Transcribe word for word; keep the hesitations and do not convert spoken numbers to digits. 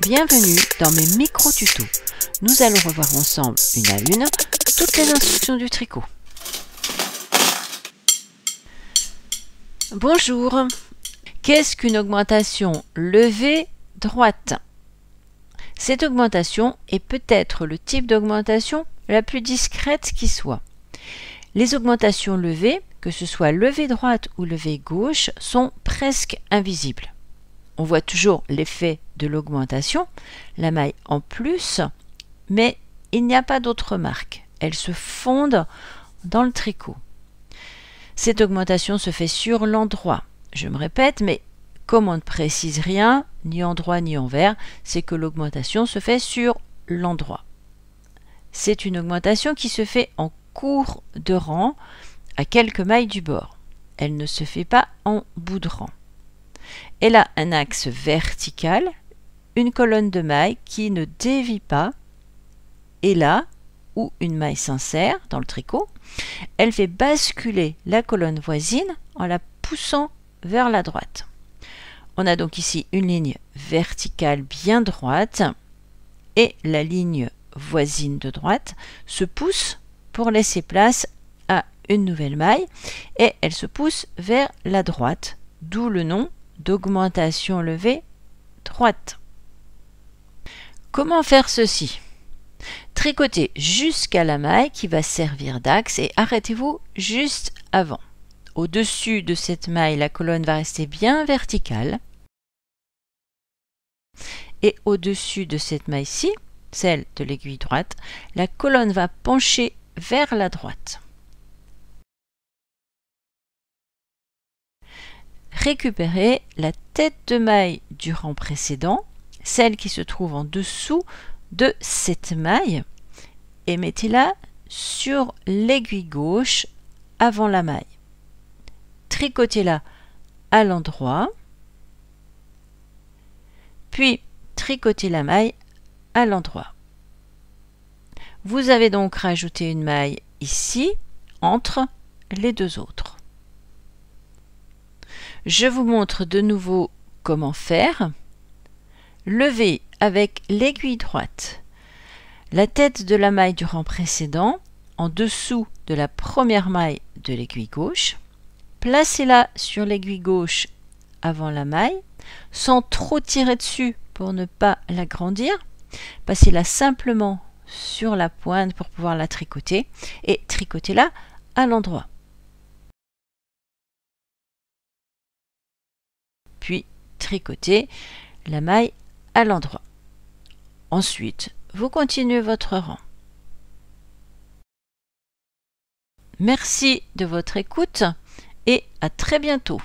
Bienvenue dans mes micro-tutos. Nous allons revoir ensemble, une à une, toutes les instructions du tricot. Bonjour. Qu'est-ce qu'une augmentation levée droite? Cette augmentation est peut-être le type d'augmentation la plus discrète qui soit. Les augmentations levées, que ce soit levée droite ou levée gauche, sont presque invisibles. On voit toujours l'effet de l'augmentation, la maille en plus, mais il n'y a pas d'autres marques. Elles se fondent dans le tricot. Cette augmentation se fait sur l'endroit. Je me répète, mais comme on ne précise rien, ni endroit ni envers, c'est que l'augmentation se fait sur l'endroit. C'est une augmentation qui se fait en cours de rang, à quelques mailles du bord. Elle ne se fait pas en bout de rang. Elle a un axe vertical, une colonne de mailles qui ne dévie pas, et là où une maille s'insère dans le tricot, elle fait basculer la colonne voisine en la poussant vers la droite. On a donc ici une ligne verticale bien droite, et la ligne voisine de droite se pousse pour laisser place à une nouvelle maille, et elle se pousse vers la droite, d'où le nom d'augmentation levée droite. Comment faire ceci? Tricotez jusqu'à la maille qui va servir d'axe et arrêtez-vous juste avant. Au-dessus de cette maille, la colonne va rester bien verticale. Et au-dessus de cette maille-ci, celle de l'aiguille droite, la colonne va pencher vers la droite. Récupérez la tête de maille du rang précédent, celle qui se trouve en dessous de cette maille, et mettez-la sur l'aiguille gauche avant la maille. Tricotez-la à l'endroit, puis tricotez la maille à l'endroit. Vous avez donc rajouté une maille ici, entre les deux autres. Je vous montre de nouveau comment faire. Levez avec l'aiguille droite la tête de la maille du rang précédent en dessous de la première maille de l'aiguille gauche. Placez-la sur l'aiguille gauche avant la maille, sans trop tirer dessus pour ne pas l'agrandir. Passez-la simplement sur la pointe pour pouvoir la tricoter et tricotez-la à l'endroit. Puis tricotez la maille à l'endroit. Ensuite, vous continuez votre rang. Merci de votre écoute. Et à très bientôt.